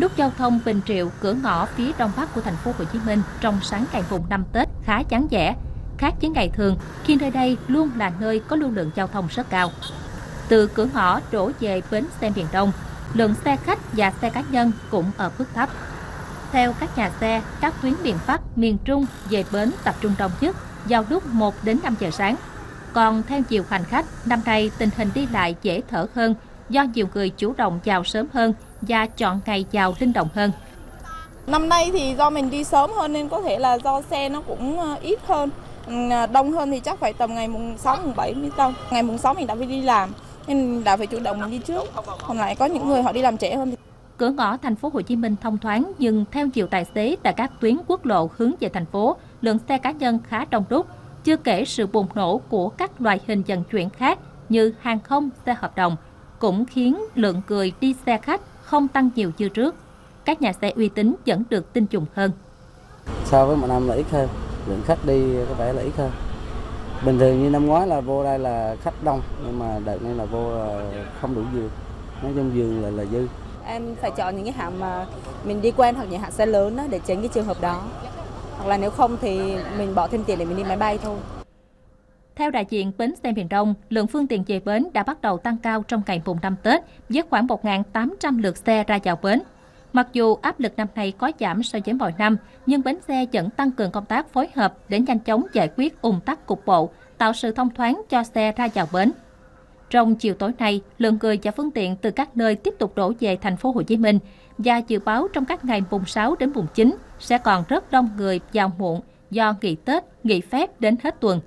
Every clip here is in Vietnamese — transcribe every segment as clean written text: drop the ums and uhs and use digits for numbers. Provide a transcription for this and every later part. nút giao thông Bình Triệu cửa ngõ phía đông bắc của thành phố Hồ Chí Minh trong sáng ngày mùng 5 Tết khá vắng vẻ, khác với ngày thường khi nơi đây luôn là nơi có lưu lượng giao thông rất cao. Từ cửa ngõ đổ về bến xe miền Đông, lượng xe khách và xe cá nhân cũng ở mức thấp. Theo các nhà xe, các tuyến miền Bắc, miền Trung về bến tập trung đông nhất vào lúc 1 đến 5 giờ sáng. Còn theo chiều hành khách, năm nay tình hình đi lại dễ thở hơn do nhiều người chủ động vào sớm hơn và chọn ngày vào linh động hơn. Năm nay thì do mình đi sớm hơn nên có thể là do xe nó cũng ít hơn, đông hơn thì chắc phải tầm ngày mùng 6, mùng 7 mới đông. Ngày mùng 6 mình đã phải đi làm nên đã phải chủ động mình đi trước, còn lại có những người họ đi làm trễ hơn. Cửa ngõ thành phố Hồ Chí Minh thông thoáng nhưng theo chiều tài xế tại các tuyến quốc lộ hướng về thành phố, lượng xe cá nhân khá đông đúc, chưa kể sự bùng nổ của các loại hình vận chuyển khác như hàng không, xe hợp đồng, cũng khiến lượng người đi xe khách không tăng nhiều như trước. Các nhà xe uy tín vẫn được tin dùng hơn. So với một năm là ít hơn, lượng khách đi có vẻ là ít hơn. Bình thường như năm ngoái là vô đây là khách đông, nhưng mà đợt này là vô không đủ giường, nói chung giường là dư. Em phải chọn những cái hãng mà mình đi quen hoặc những hãng xe lớn đó, để tránh cái trường hợp đó. Hoặc là nếu không thì mình bỏ thêm tiền để mình đi máy bay thôi. Theo đại diện bến xe miền Đông, lượng phương tiện về bến đã bắt đầu tăng cao trong ngày mùng 5 Tết với khoảng 1.800 lượt xe ra vào bến. Mặc dù áp lực năm nay có giảm so với mọi năm, nhưng bến xe vẫn tăng cường công tác phối hợp để nhanh chóng giải quyết ùn tắc cục bộ, tạo sự thông thoáng cho xe ra vào bến. Trong chiều tối nay, lượng người và phương tiện từ các nơi tiếp tục đổ về thành phố Hồ Chí Minh và dự báo trong các ngày mùng 6 đến mùng 9 sẽ còn rất đông người vào muộn do nghỉ Tết, nghỉ phép đến hết tuần.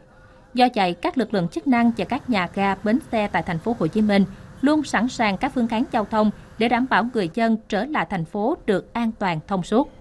Do vậy, các lực lượng chức năng và các nhà ga bến xe tại thành phố Hồ Chí Minh luôn sẵn sàng các phương án giao thông để đảm bảo người dân trở lại thành phố được an toàn thông suốt.